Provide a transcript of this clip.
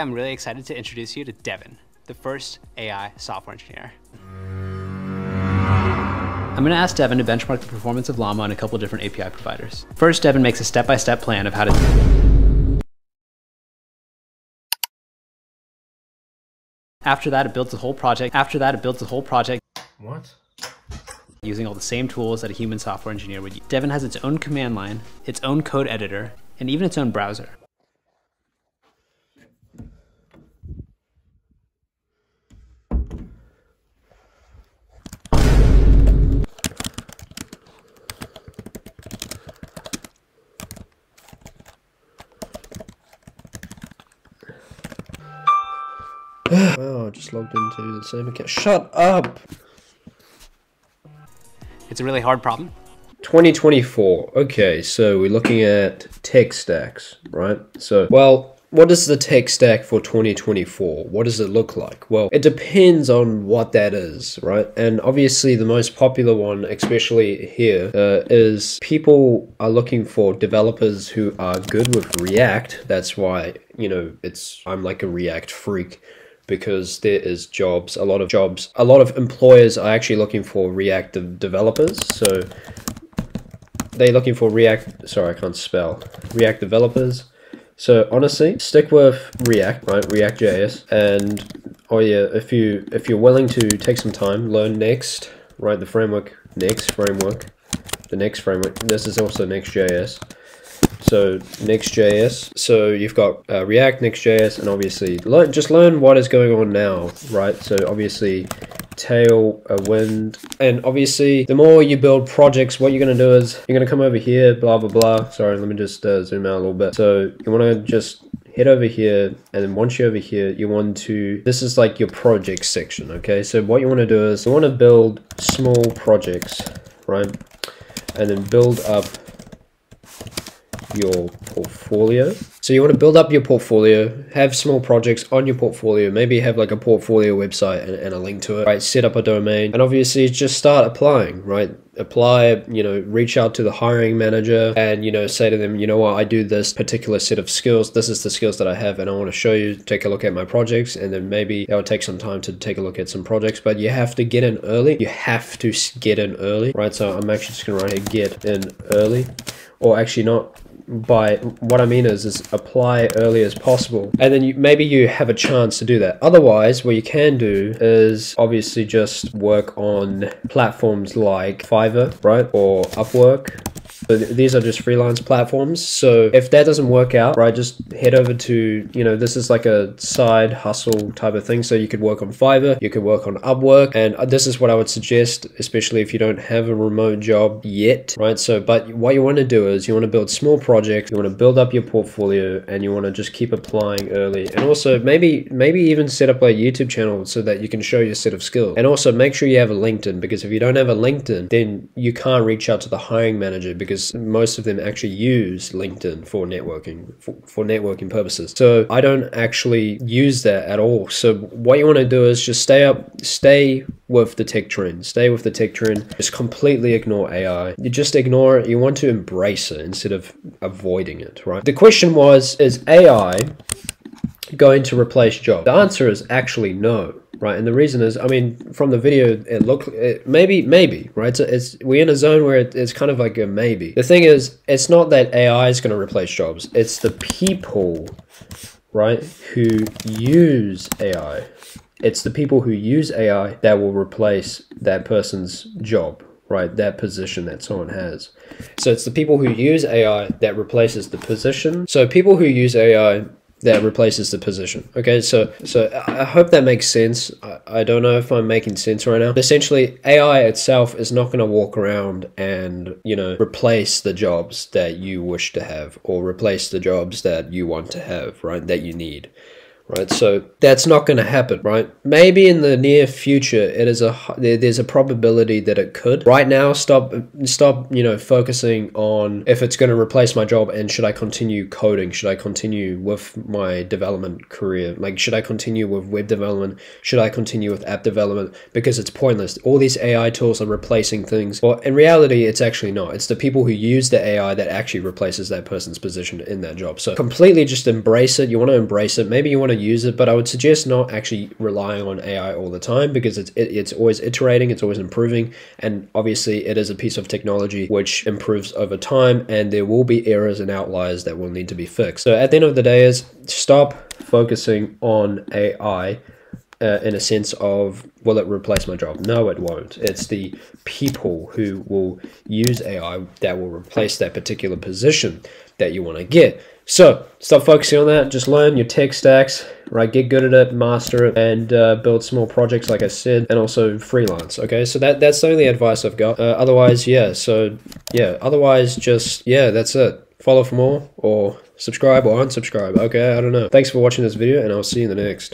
I'm really excited to introduce you to Devin, the first AI software engineer. I'm going to ask Devin to benchmark the performance of Llama on a couple different API providers. First, Devin makes a step-by-step plan of how to do it. After that, it builds the whole project. What? Using all the same tools that a human software engineer would use. Devin has its own command line, its own code editor, and even its own browser. Oh, I just logged into the same account. Shut up! It's a really hard problem. 2024. Okay, so we're looking at tech stacks, right? So, well, what is the tech stack for 2024? What does it look like? Well, it depends on what that is, right? And obviously the most popular one, especially here, is people are looking for developers who are good with React. That's why, you know, I'm like a React freak, because there is jobs. A lot of employers are actually looking for React developers. So they're looking for React, sorry, I can't spell, React developers. So honestly, stick with React, right? React.js. And oh yeah, if you're willing to take some time, learn Next, right? The framework, Next framework. This is also Next.js. So Next.js, so you've got React, Next.js, and obviously just learn what is going on now, right? So obviously Tailwind, and obviously the more you build projects, what you're going to do is you're going to come over here, blah blah blah, sorry, let me just zoom out a little bit. So you want to just head over here, and then once you're over here, you want to, this is like your project section, okay? So what you want to do is you want to build small projects, right? And then build up your portfolio. So you want to build up your portfolio, have small projects on your portfolio, maybe have like a portfolio website and a link to it, right? Set up a domain, and obviously just start applying, right? Apply, you know, reach out to the hiring manager and, you know, say to them, you know what, I do this particular set of skills. This is the skills that I have, and I want to show you, take a look at my projects, and then maybe it'll take some time to take a look at some projects, but you have to get in early. You have to get in early, right? So I'm actually just going to write here, get in early, or actually not. By what I mean is apply early as possible, and then maybe you have a chance to do that. Otherwise, what you can do is obviously just work on platforms like Fiverr, right, or Upwork. So these are just freelance platforms. So if that doesn't work out, right, just head over to, you know, this is like a side hustle type of thing. So you could work on Fiverr, you could work on Upwork, and this is what I would suggest, especially if you don't have a remote job yet, right? So, but what you want to do is you want to build small projects, you want to build up your portfolio, and you want to just keep applying early. And also maybe even set up a YouTube channel so that you can show your set of skills. And also make sure you have a LinkedIn, because if you don't have a LinkedIn, then you can't reach out to the hiring manager, because most of them actually use LinkedIn for networking, for networking purposes. So I don't actually use that at all. So what you want to do is just stay with the tech trend, just completely ignore AI. You just ignore it. You want to embrace it instead of avoiding it, right? The question was, is AI going to replace jobs? The answer is actually no. Right, and the reason is, I mean, from the video, it looked, maybe, right? So we're in a zone where it's kind of like a maybe. The thing is, it's not that AI is going to replace jobs. It's the people, right, who use AI. It's the people who use AI that will replace that person's job, right? That position that someone has. So it's the people who use AI that replaces the position. So people who use AI that replaces the position. Okay, so I hope that makes sense. I don't know if I'm making sense right now. Essentially, AI itself is not gonna walk around and, you know, replace the jobs that you wish to have, or replace the jobs that you want to have, right, that you need. Right, so that's not going to happen, right? Maybe in the near future, there's a probability that it could. Right now, stop, you know, focusing on if it's going to replace my job, and should I continue coding? Should I continue with my development career? Like, should I continue with web development? Should I continue with app development? Because it's pointless. All these AI tools are replacing things. Well, in reality, it's actually not. It's the people who use the AI that actually replaces that person's position in that job. So completely just embrace it. You want to embrace it. Maybe you want to use it, but I would suggest not actually relying on AI all the time, because it's always iterating, it's always improving, and obviously it is a piece of technology which improves over time, and there will be errors and outliers that will need to be fixed. So at the end of the day is stop focusing on AI in a sense of, will it replace my job? No, it won't. It's the people who will use AI that will replace that particular position that you want to get. So stop focusing on that. Just learn your tech stacks, right? Get good at it, master it, and build small projects, like I said, and also freelance. Okay, so that's the only advice I've got. Otherwise, yeah. So yeah, otherwise, just yeah, that's it. Follow for more, or subscribe or unsubscribe. Okay, I don't know. Thanks for watching this video, and I'll see you in the next.